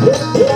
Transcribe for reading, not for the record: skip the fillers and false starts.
Hi,